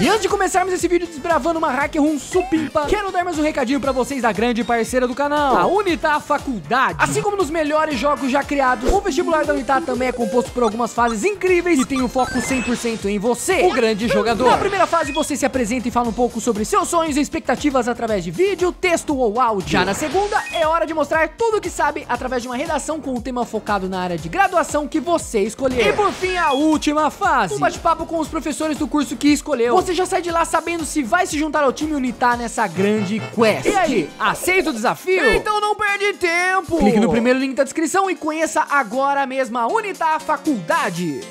E antes de começarmos esse vídeo desbravando uma hacker room supimpa, quero dar mais um recadinho pra vocês da grande parceira do canal, a UNITAR Faculdade. Assim como nos melhores jogos já criados, o vestibular da UNITAR também é composto por algumas fases incríveis e tem um foco 100% em você, o grande jogador. Na primeira fase, você se apresenta e fala um pouco sobre seus sonhos e expectativas através de vídeo, texto ou áudio. Já na segunda, é hora de mostrar tudo o que sabe através de uma redação com um tema focado na área de graduação que você escolher. E por fim, a última fase, um bate-papo com os professores do curso que escolheu. Você já sai de lá sabendo se vai se juntar ao time UNITAR nessa grande quest. E aí, aceita o desafio? Então não perde tempo! Clique no primeiro link da descrição e conheça agora mesmo a UNITAR Faculdade.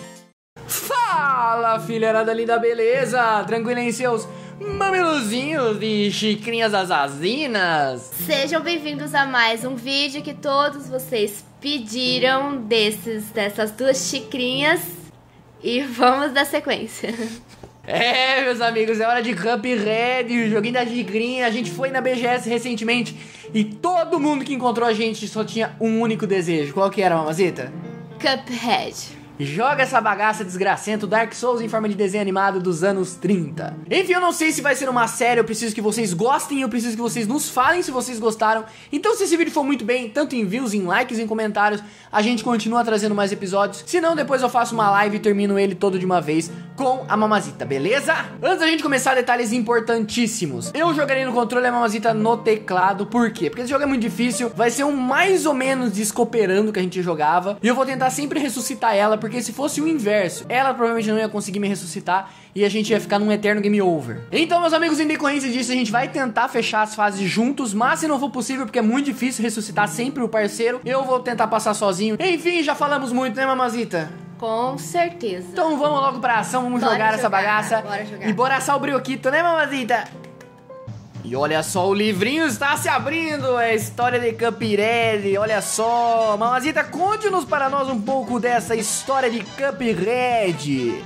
Fala, filharada linda, beleza? Tranquila em seus mameluzinhos e chicrinhas assassinas? Sejam bem-vindos a mais um vídeo que todos vocês pediram dessas duas chicrinhas. E vamos dar sequência. É, meus amigos, é hora de Cuphead, o joguinho da chicrinha. A gente foi na BGS recentemente e todo mundo que encontrou a gente só tinha um único desejo. Qual que era, Mamacita? Cuphead. Joga essa bagaça desgracenta, Dark Souls em forma de desenho animado dos anos 30. Enfim, eu não sei se vai ser uma série, eu preciso que vocês gostem, eu preciso que vocês nos falem se vocês gostaram. Então se esse vídeo for muito bem, tanto em views, em likes, em comentários, a gente continua trazendo mais episódios. Se não, depois eu faço uma live e termino ele todo de uma vez com a Mamacita, beleza? Antes da gente começar, detalhes importantíssimos. Eu jogarei no controle e a Mamacita no teclado, por quê? Porque esse jogo é muito difícil, vai ser um mais ou menos descooperando que a gente jogava. E eu vou tentar sempre ressuscitar ela, porque se fosse o inverso, ela provavelmente não ia conseguir me ressuscitar e a gente ia ficar num eterno game over. Então, meus amigos, em decorrência disso, a gente vai tentar fechar as fases juntos, mas se não for possível, porque é muito difícil ressuscitar sempre o parceiro, eu vou tentar passar sozinho. Enfim, já falamos muito, né, Mamacita? Com certeza. Então vamos logo pra ação, vamos jogar essa bagaça. Bora jogar. E bora assar o brioquito, né, Mamacita? E olha só, o livrinho está se abrindo, a história de Cuphead, olha só. Mamacita, conte-nos para nós um pouco dessa história de Cuphead.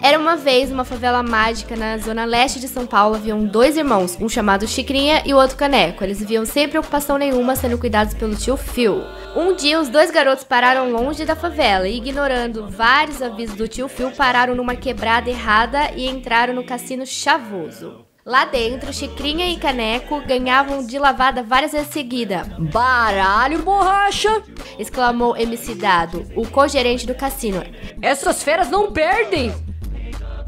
Era uma vez uma favela mágica na zona leste de São Paulo, haviam dois irmãos, um chamado Chicrinha e o outro Caneco. Eles viviam sem preocupação nenhuma, sendo cuidados pelo tio Phil. Um dia, os dois garotos pararam longe da favela e, ignorando vários avisos do tio Phil, pararam numa quebrada errada e entraram no cassino chavoso. Lá dentro, Chicrinha e Caneco ganhavam de lavada várias vezes seguida. Baralho, borracha! Exclamou MC Dado, o co-gerente do cassino. Essas feras não perdem!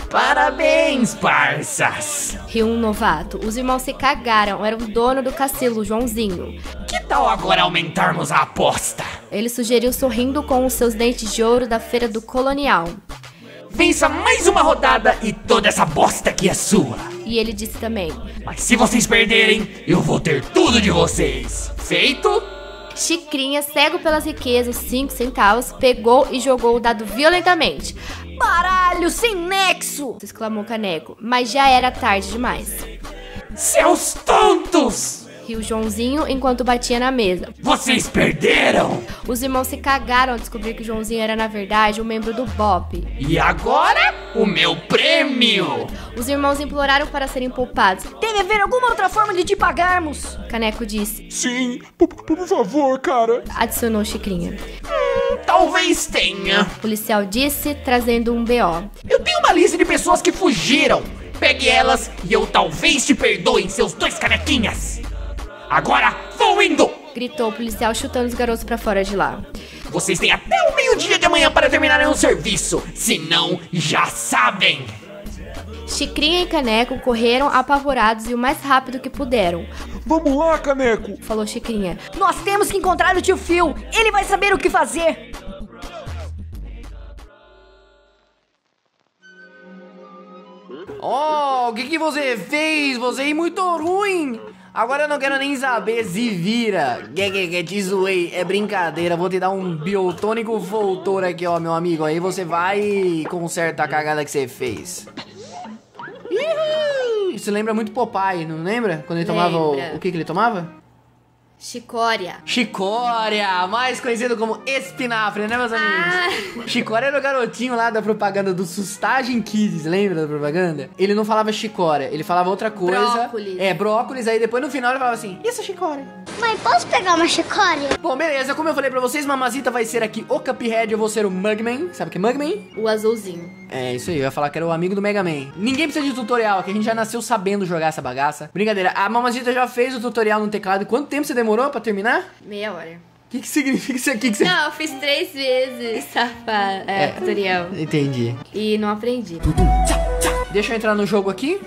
Parabéns, parças! Riu um novato. Os irmãos se cagaram, era o dono do cassino, Joãozinho. Que tal agora aumentarmos a aposta? Ele sugeriu sorrindo com os seus dentes de ouro da feira do Colonial. Vença mais uma rodada e toda essa bosta aqui é sua. E ele disse também: mas se vocês perderem, eu vou ter tudo de vocês. Feito? Chicrinha, cego pelas riquezas, 5 centavos, pegou e jogou o dado violentamente. Baralho sem nexo! Exclamou Caneco, mas já era tarde demais. Seus tontos! Riu Joãozinho enquanto batia na mesa. Vocês perderam! Os irmãos se cagaram ao descobrir que Joãozinho era, na verdade, um membro do BOP. E agora, o meu prêmio! Os irmãos imploraram para serem poupados. Deve haver alguma outra forma de te pagarmos! Caneco disse. Sim, por favor, cara! Adicionou Chicrinha. Talvez tenha! O policial disse, trazendo um BO. Eu tenho uma lista de pessoas que fugiram! Pegue elas e eu talvez te perdoe, seus dois canequinhas! Agora, vou indo! Gritou o policial, chutando os garotos pra fora de lá. Vocês têm até o meio-dia de amanhã para terminarem o serviço. Se não, já sabem! Chicrinha e Caneco correram apavorados e o mais rápido que puderam. Vamos lá, Caneco! Falou Chicrinha. Nós temos que encontrar o tio Phil. Ele vai saber o que fazer! Oh, o que você fez? Você é muito ruim! Agora eu não quero nem saber, se vira. Te zoei, é brincadeira. Vou te dar um biotônico voltor aqui, ó, meu amigo. Aí você vai e conserta a cagada que você fez. Isso lembra muito Popeye, não lembra? Quando ele tomava o que ele tomava? Chicória. Chicória, mais conhecido como espinafre, né, meus amigos? Chicória era o garotinho lá da propaganda do Sustagem Kids, lembra da propaganda? Ele não falava chicória, ele falava outra coisa. Brócolis. É, brócolis, aí depois no final ele falava assim, isso é chicória. Mãe, posso pegar uma chicória? Bom, beleza, como eu falei pra vocês, Mamacita vai ser aqui o Cuphead, eu vou ser o Mugman. Sabe o que é Mugman? O azulzinho. É, isso aí, eu ia falar que era o amigo do Mega Man. Ninguém precisa de tutorial aqui, a gente já nasceu sabendo jogar essa bagaça. Brincadeira, a Mamacita já fez o tutorial no teclado. Quanto tempo você demorou pra terminar? Meia hora. O que significa isso aqui? Não, eu fiz 3 vezes, safado, tutorial. Entendi. E não aprendi. Deixa eu entrar no jogo aqui.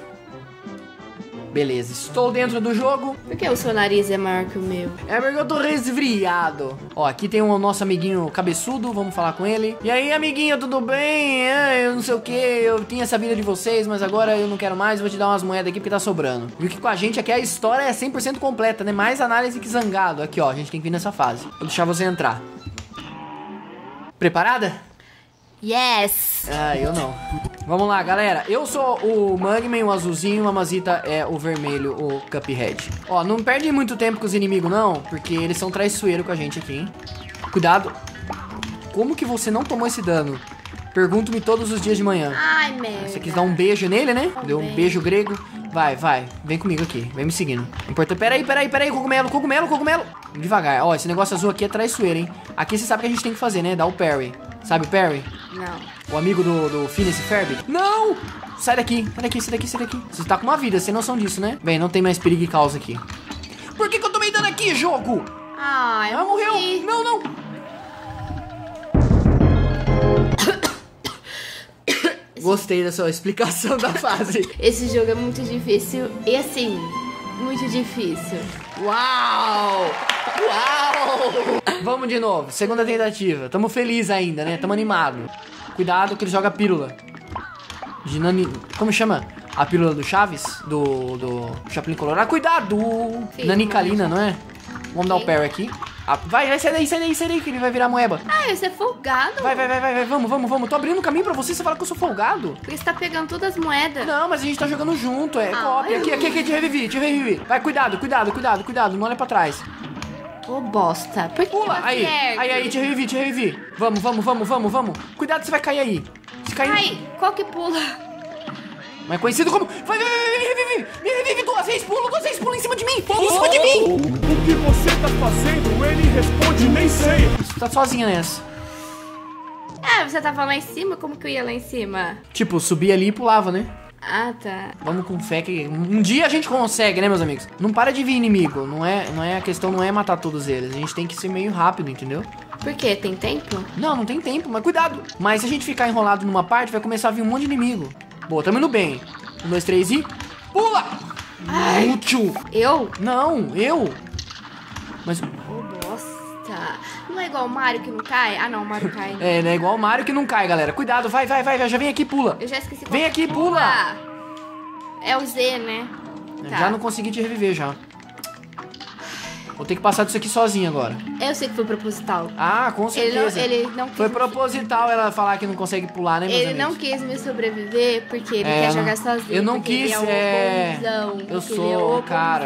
Beleza, estou dentro do jogo. Por que o seu nariz é maior que o meu? É porque eu tô resfriado. Ó, aqui tem o nosso amiguinho cabeçudo, vamos falar com ele. E aí, amiguinho, tudo bem? Eu não sei o que, eu tinha essa vida de vocês, mas agora eu não quero mais, vou te dar umas moedas aqui porque tá sobrando. E o que com a gente aqui, a história é 100% completa, né? Mais análise que Zangado. Aqui, ó, a gente tem que vir nessa fase. Vou deixar você entrar. Preparada? Yes! Ah, eu não. Vamos lá, galera. Eu sou o Mugman, o azulzinho. Mamacita é o vermelho, o Cuphead. Ó, não perde muito tempo com os inimigos, não. Porque eles são traiçoeiros com a gente aqui, hein? Cuidado. Como que você não tomou esse dano? Pergunto-me todos os dias de manhã. Ai, meu. Você quis dar um beijo nele, né? Deu um beijo grego. Vai, vai. Vem comigo aqui. Vem me seguindo. Peraí, peraí. Cogumelo, cogumelo. Devagar. Ó, esse negócio azul aqui é traiçoeiro, hein? Aqui você sabe o que a gente tem que fazer, né? Dar o parry. Sabe o parry? Não. O amigo do Phineas e Ferb? Não! Sai daqui, sai daqui. Você tá com uma vida, sem noção disso, né? Bem, não tem mais perigo e causa aqui. Por que eu tomei dano aqui, jogo? Ah, ela morreu. Não, não. Gostei da sua explicação da fase. Esse jogo é muito difícil e assim, muito difícil. Uau! Uau! Vamos de novo, segunda tentativa. Tamo feliz ainda, né? Tamo animado. Cuidado que ele joga a pílula. Como chama? A pílula do Chaves? Do Chaplin Colorado. Cuidado! Nanicalina, não é? Vamos dar o parry aqui. Vai, sai daí, que ele vai virar moeba. Ah, você é folgado. Vai, vamos. Tô abrindo o caminho pra você falar que eu sou folgado. Porque você tá pegando todas as moedas. Não, mas a gente tá jogando junto, é cópia. Aqui, te revivi. Vai, cuidado, não olha pra trás. Ô, bosta. Por que pula? Que você aí, te revivi. Vamos. Cuidado, você vai cair aí. Se cair... Ai, qual que pula? Mas conhecido como... Vai, me revive duas vezes, pula em cima de mim. Pula em cima de mim. O que você tá fazendo? Ele responde, nem sei. Você tá sozinha nessa. Ah, você tava lá em cima? Como que eu ia lá em cima? Tipo, subia ali e pulava, né? Ah, tá. Vamos com fé que um dia a gente consegue, né, meus amigos? Não para de vir inimigo, não é a questão, não é matar todos eles. A gente tem que ser meio rápido, entendeu? Por quê? Tem tempo? Não tem tempo, mas cuidado. Mas se a gente ficar enrolado numa parte, vai começar a vir um monte de inimigo. Boa, tamo indo bem. 1, 2, 3 e... Pula! Ai, útil. Eu? Não, eu. Mas... Não é igual o Mario que não cai? Ah, não, o Mario cai. É, não é igual o Mario que não cai, galera. Cuidado, vai, já vem aqui e pula. Eu já esqueci. Vem aqui e pula. É o Z, né? Tá. Já não consegui te reviver, já. Vou ter que passar disso aqui sozinho agora. Eu sei que foi proposital. Ah, com certeza. Ele não quis... Foi proposital ela falar que não consegue pular, né, meus amigos? Ele não quis me sobreviver porque ele quer jogar sozinho. Eu não quis, ele é... Bonzão, eu sou, cara,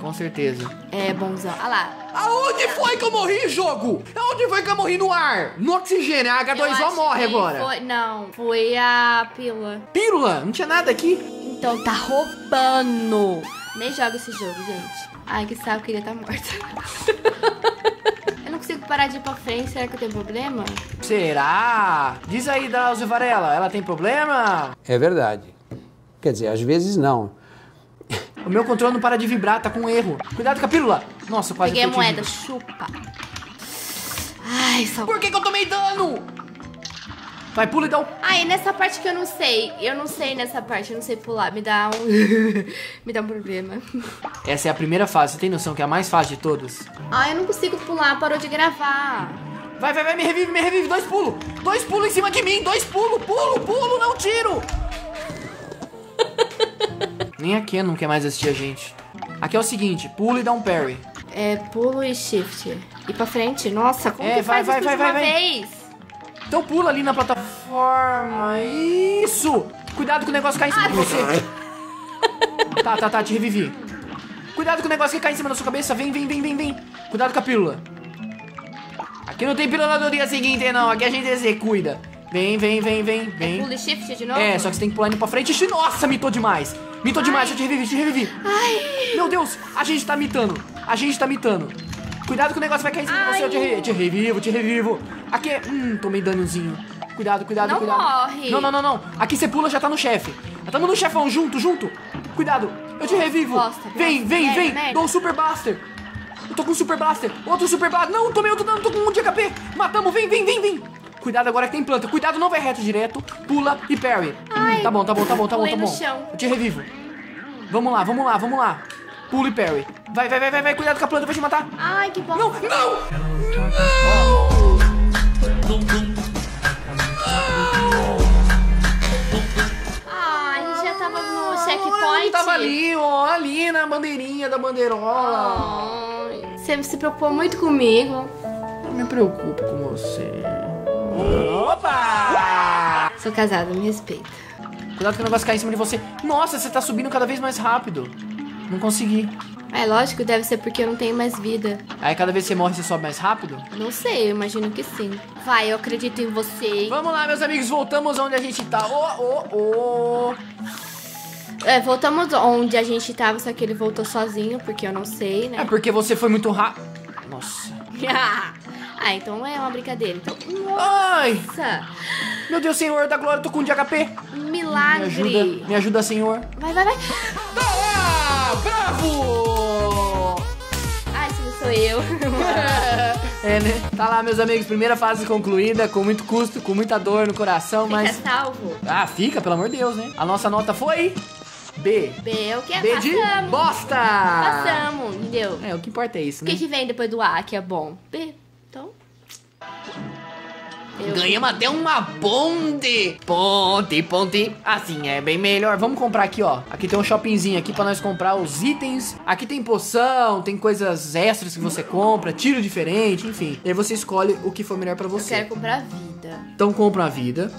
com certeza. É, bonzão. Olha lá. Aonde foi que eu morri, jogo? Aonde foi que eu morri no ar? No oxigênio, a H2O morre agora. Foi a pílula. Pílula? Não tinha nada aqui. Então tá roubando. Nem joga esse jogo, gente. Ai, que saco, que ele tá morto. Eu não consigo parar de ir pra frente, será que eu tenho problema? Será? Diz aí, Drauzio Varela, ela tem problema? É verdade. Quer dizer, às vezes não. O meu controle não para de vibrar, tá com um erro. Cuidado com a pílula. Nossa, quase peguei a moeda, chupa. Ai, só... Por que eu tomei dano? Vai, pula e dá um... Ai, nessa parte que eu não sei. Eu não sei pular. Me dá um problema. Essa é a primeira fase. Você tem noção que é a mais fácil de todas? Ai, eu não consigo pular. Parou de gravar. Vai, me revive. 2 pulos. 2 pulos em cima de mim. 2 pulos. Pulo, não tiro. Nem a Ken não quer mais assistir a gente. Aqui é o seguinte. Pula e dá um parry. É, pulo e shift. E pra frente. Nossa, como que faz isso de uma vez? Então pula ali na plataforma. Isso! Cuidado que o negócio cai em cima de você. Tá, te revivi. Cuidado que o negócio que cai em cima da sua cabeça. Vem. Cuidado com a pílula. Aqui não tem pílula do dia seguinte, não. Aqui a gente executa. Vem. É pulo e shift de novo? É, só que você tem que pular indo pra frente. Nossa, mitou demais. Deixa eu te reviver. Ai. Meu Deus, a gente tá mitando. a gente tá mitando. Cuidado que o negócio vai cair em cima de você. Eu te revivo. Aqui, tomei danozinho. Cuidado. Morre. Não. Aqui você pula, já tá no chefe. Tamo no chefão, junto. Cuidado, eu te revivo. Vem. Dou um super blaster. Eu tô com um super blaster. Outro super blaster. Não, tomei outro dano, tô com um de HP. Matamos, vem. Cuidado agora que tem planta. Cuidado, não vai reto direto. Pula e parry. Tá bom. Eu te revivo. Vamos lá. Pula e parry. Vai. Cuidado com a planta, vai te matar. Ai, que bosta. Não. Ele tava ali, ó, ali na bandeirinha da bandeirola. Você se preocupou muito comigo. Eu me preocupo com você. Opa! Sou casada, me respeita. Cuidado que o negócio cai em cima de você. Nossa, você tá subindo cada vez mais rápido. Não consegui. É lógico, deve ser porque eu não tenho mais vida. Aí cada vez que você morre, você sobe mais rápido? Não sei, eu imagino que sim. Vai, eu acredito em você. Vamos lá, meus amigos, voltamos onde a gente tá. É, voltamos onde a gente tava, só que ele voltou sozinho, porque eu não sei, né? É porque você foi muito rápido. Nossa. Ah, então é uma brincadeira. Então, nossa! Ai. Meu Deus, Senhor da Glória, eu tô com um de HP. Milagre. Me ajuda, Senhor. Vai. Tá lá! Bravo! Ai, se não sou eu. É, né? Tá lá, meus amigos, primeira fase concluída, com muito custo, com muita dor no coração, mas... Fica salvo. Ah, fica, pelo amor de Deus, né? A nossa nota foi... B, o que é? B passamos. De bosta! Passamos, entendeu? É, o que importa é isso, né? O que vem depois do A, que é bom? B, então... Ganhamos até uma ponte! Ponte. Assim, é bem melhor. Vamos comprar aqui, ó. Aqui tem um shoppingzinho aqui pra nós comprar os itens. Aqui tem poção, tem coisas extras que você compra, tiro diferente, enfim. E aí você escolhe o que for melhor pra você. Eu quero comprar vida. Então compra a vida.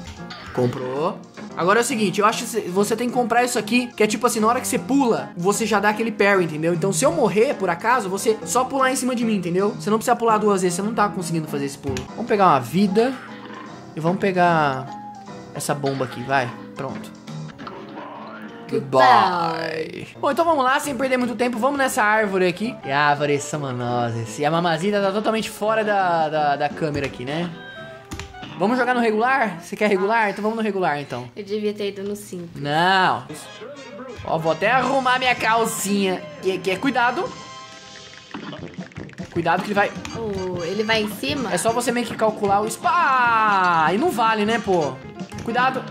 Comprou. Agora é o seguinte, eu acho que você tem que comprar isso aqui, que é tipo assim, na hora que você pula, você já dá aquele parry, entendeu? Então se eu morrer, por acaso, você só pular em cima de mim, entendeu? Você não precisa pular duas vezes, você não tá conseguindo fazer esse pulo. Vamos pegar uma vida e vamos pegar essa bomba aqui, vai. Pronto. Goodbye. Bom, então vamos lá, sem perder muito tempo, vamos nessa árvore aqui. E a árvore é samanoses. E a mamacita tá totalmente fora da câmera aqui, né? Vamos jogar no regular? Você quer regular? Então vamos no regular, então. Eu devia ter ido no simples. Não. Ó, vou até arrumar minha calcinha. E aqui é cuidado. Cuidado que ele vai... Oh, ele vai em cima? É só você meio que calcular o espaço. Ah, e não vale, né, pô? Cuidado.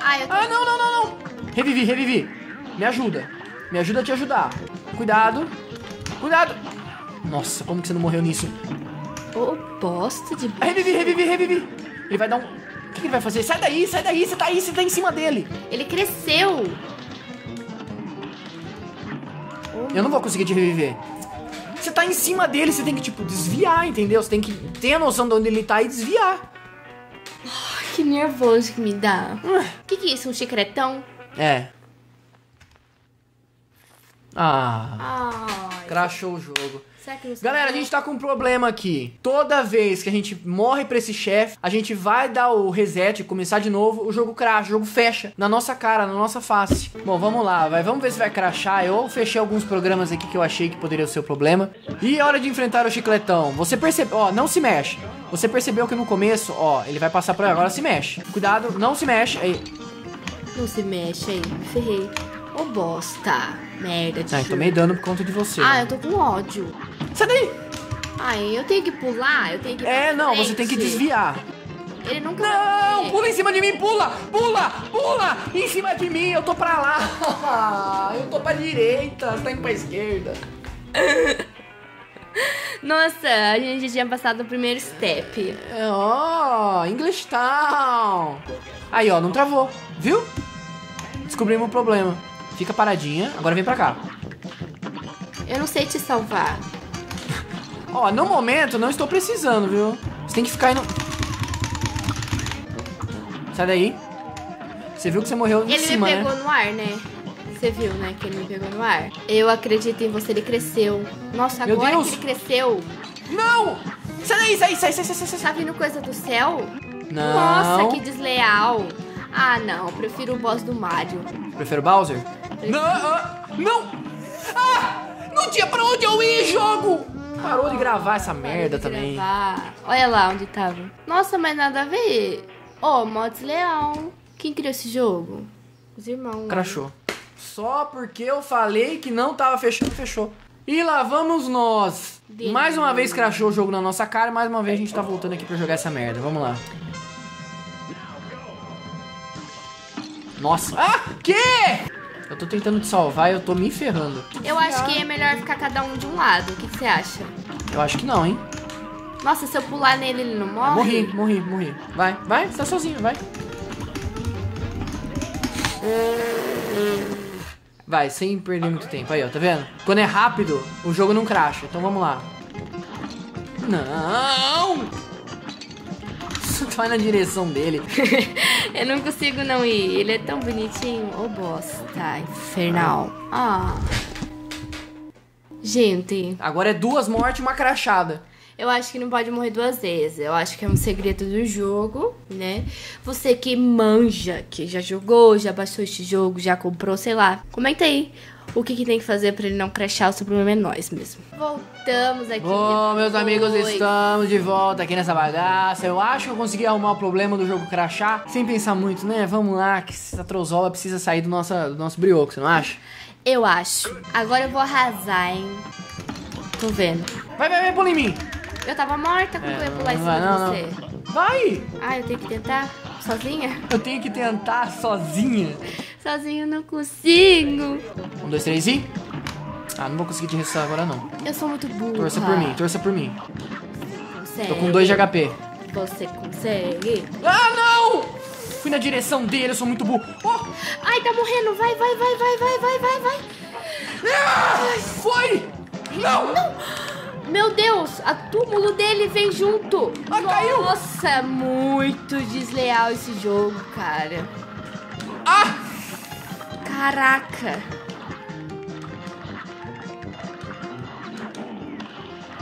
Ai, eu tô... Ah, não. Revivi. Me ajuda a te ajudar. Cuidado. Nossa, como que você não morreu nisso? Ô, bosta de... Revivi. Ele vai dar um... O que ele vai fazer? Sai daí, você tá em cima dele. Ele cresceu. Eu não vou conseguir te reviver. Você tá em cima dele, você tem que, tipo, desviar, entendeu? Você tem que ter a noção de onde ele tá e desviar. Oh, que nervoso que me dá. Que é isso, um chicretão? É. Crashou o jogo. Galera, a gente tá com um problema aqui. Toda vez que a gente morre pra esse chefe, a gente vai dar o reset, começar de novo, o jogo crasha, o jogo fecha na nossa cara, na nossa face. Bom, vamos lá, vamos ver se vai crashar. Eu fechei alguns programas aqui que eu achei que poderia ser o problema. E é hora de enfrentar o chicletão. Você percebeu, ó, não se mexe. Você percebeu que no começo, ó, ele vai passar por agora, se mexe. Cuidado, não se mexe, aí. Não se mexe, aí, ferrei. Ô, bosta, merda de... Ah, tomei dano por conta de você. Ah, né? Eu tô com ódio. Sai daí! Ai, eu tenho que pular, eu tenho que... É, não, frente. Você tem que desviar. Ele nunca... Não, pula em cima de mim, pula! Em cima de mim, eu tô pra lá. Eu tô pra direita, você tá indo pra esquerda. Nossa, a gente tinha passado o primeiro step. Oh, English Town. Aí, ó, não travou, viu? Descobrimos o problema. Fica paradinha, agora vem pra cá. Eu não sei te salvar. Ó, no momento não estou precisando, viu? Você tem que ficar indo. Sai daí. Você viu que você morreu em cima, né? Ele me pegou no ar, né? Você viu, né, que ele me pegou no ar. Eu acredito em você, ele cresceu. Nossa, agora que ele cresceu. Não! Sai daí, sai. Tá vindo coisa do céu? Não. Nossa, que desleal. Ah, não, eu prefiro o boss do Mario. Prefiro Bowser? Não! Não tinha pra onde eu ir, jogo! Parou de gravar essa merda também. Olha lá onde tava. Nossa, mas nada a ver. Ó, mó desleal. Quem criou esse jogo? Os irmãos. Crashou. Só porque eu falei que não tava fechando, fechou. E lá vamos nós. Mais uma vez crashou o jogo na nossa cara. Mais uma vez a gente tá voltando aqui pra jogar essa merda. Vamos lá. Nossa. Ah, que? Eu tô tentando te salvar e eu tô me ferrando. Eu acho que é melhor ficar cada um de um lado. O que você acha? Eu acho que não, hein? Nossa, se eu pular nele, ele não morre? Morri. Vai, vai. Você tá sozinho, vai. Vai, sem perder muito tempo. Aí, ó, tá vendo? Quando é rápido, o jogo não crasha. Então vamos lá. Não! Você vai na direção dele. Eu não consigo não ir. Ele é tão bonitinho. Ô, bosta. Infernal. Ah. Gente. Agora é 2 mortes e uma crachada. Eu acho que não pode morrer 2 vezes. Eu acho que é um segredo do jogo, né? Você que manja, que já jogou, já baixou este jogo, já comprou, sei lá. Comenta aí o que tem que fazer pra ele não crashar. O seu problema é nós mesmo. Voltamos aqui. Bom, meus amigos, estamos de volta aqui nessa bagaça. Eu acho que eu consegui arrumar o problema do jogo crashar. Sem pensar muito, né? Vamos lá, que essa trozola precisa sair do nosso brioco, você não acha? Eu acho. Agora eu vou arrasar, hein? Tô vendo. Vai, pula em mim. Eu tava morta quando eu ia pular em cima de você. Não. Vai! Ah, eu tenho que tentar sozinha? Eu tenho que tentar sozinha? Sozinha eu não consigo. 1, 2, 3 e... Ah, não vou conseguir te ressuscitar agora não. Eu sou muito burra. Torça por mim, torça por mim. Consegue. Tô com 2 de HP. Você consegue? Ah, não! Fui na direção dele, eu sou muito burro. Oh! Ai, tá morrendo. Vai. Ah, foi! Não! Meu Deus, a túmulo dele vem junto. Ah, caiu. Nossa, muito desleal esse jogo, cara. Ah! Caraca.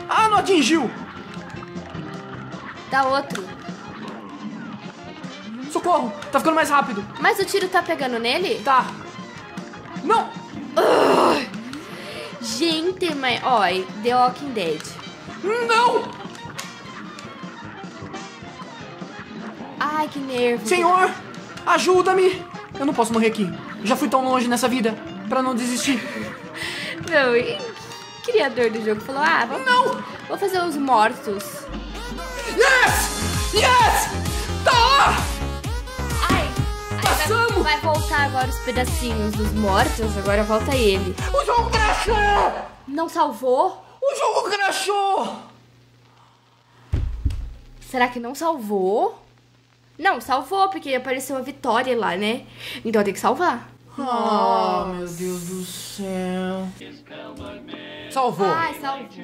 Ah, não atingiu. Dá outro. Socorro, tá ficando mais rápido. Mas o tiro tá pegando nele? Tá. Não! Ugh. Gente, mas... Ó, The Walking Dead. Não! Ai, que nervo. Senhor, ajuda-me! Eu não posso morrer aqui. Já fui tão longe nessa vida pra não desistir. Não, e o criador do jogo falou... Ah, vou fazer os mortos. Yes! Yes! Tá! Passamos! Vai voltar agora os pedacinhos dos mortos, agora volta ele. O jogo crashou! Não salvou? O jogo crashou! Será que não salvou? Não, salvou, porque apareceu a vitória lá, né? Então tem que salvar. Ah, meu Deus do céu. Salvou. Ai,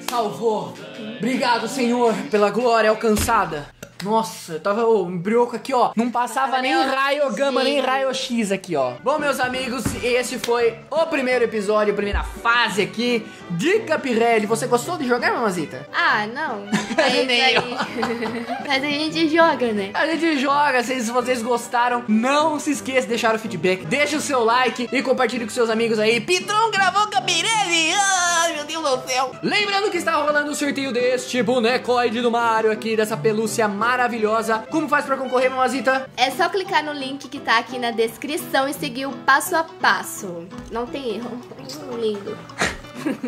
salvou. Obrigado, Senhor, pela glória alcançada. Nossa, eu tava um brioco aqui, ó. Não passava nem raio gama, nem raio X aqui, ó. Bom, meus amigos, esse foi o primeiro episódio, a primeira fase aqui de Cuphead. Você gostou de jogar, Mamacita? Ah, não. Mas a gente joga, né? A gente joga. Se vocês gostaram, não se esqueça de deixar o feedback. Deixa o seu like e compartilhe com seus amigos aí. Pitron gravou Cuphead! Ai, meu Deus do céu. Lembrando que está rolando o sorteio deste bonecoide do Mario aqui, dessa pelúcia maravilhosa. Como faz pra concorrer, Mamacita? É só clicar no link que tá aqui na descrição e seguir o passo a passo. Não tem erro. Lindo.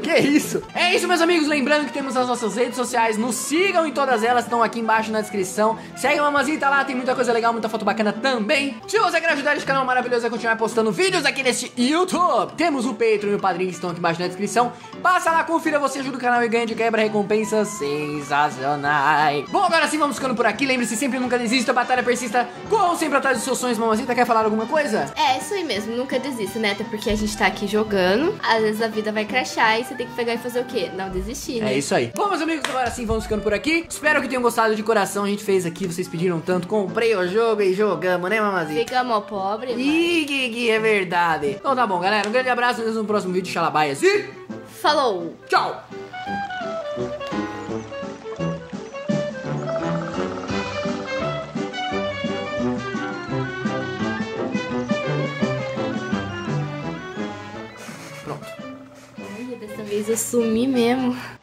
Que isso? É isso, meus amigos. Lembrando que temos as nossas redes sociais. Nos sigam em todas elas. Estão aqui embaixo na descrição. Segue a Mamacita lá. Tem muita coisa legal, muita foto bacana também. Se você quer ajudar esse canal maravilhoso a continuar postando vídeos aqui neste YouTube, temos o Patreon e o Padrim que estão aqui embaixo na descrição. Passa lá, confira, você ajuda o canal e ganha de quebra recompensas sensacionais. Bom, agora sim, vamos ficando por aqui. Lembre-se sempre, nunca desista. Batalha persista. Corram sempre atrás dos seus sonhos. Mamacita, quer falar alguma coisa? É, isso aí mesmo. Nunca desista, né? Até porque a gente tá aqui jogando. Às vezes a vida vai crashar. Aí você tem que pegar e fazer o quê? Não desistir, né? É isso aí. Bom, meus amigos, agora sim vamos ficando por aqui. Espero que tenham gostado de coração. A gente fez aqui, vocês pediram tanto. Comprei o jogo e jogamos, né, Mamacita? Ficamos pobres, mano. Ih, que é verdade. Então tá bom, galera. Um grande abraço. Nos vemos no próximo vídeo. Xalabaias e... Falou! Tchau! precisa sumir mesmo.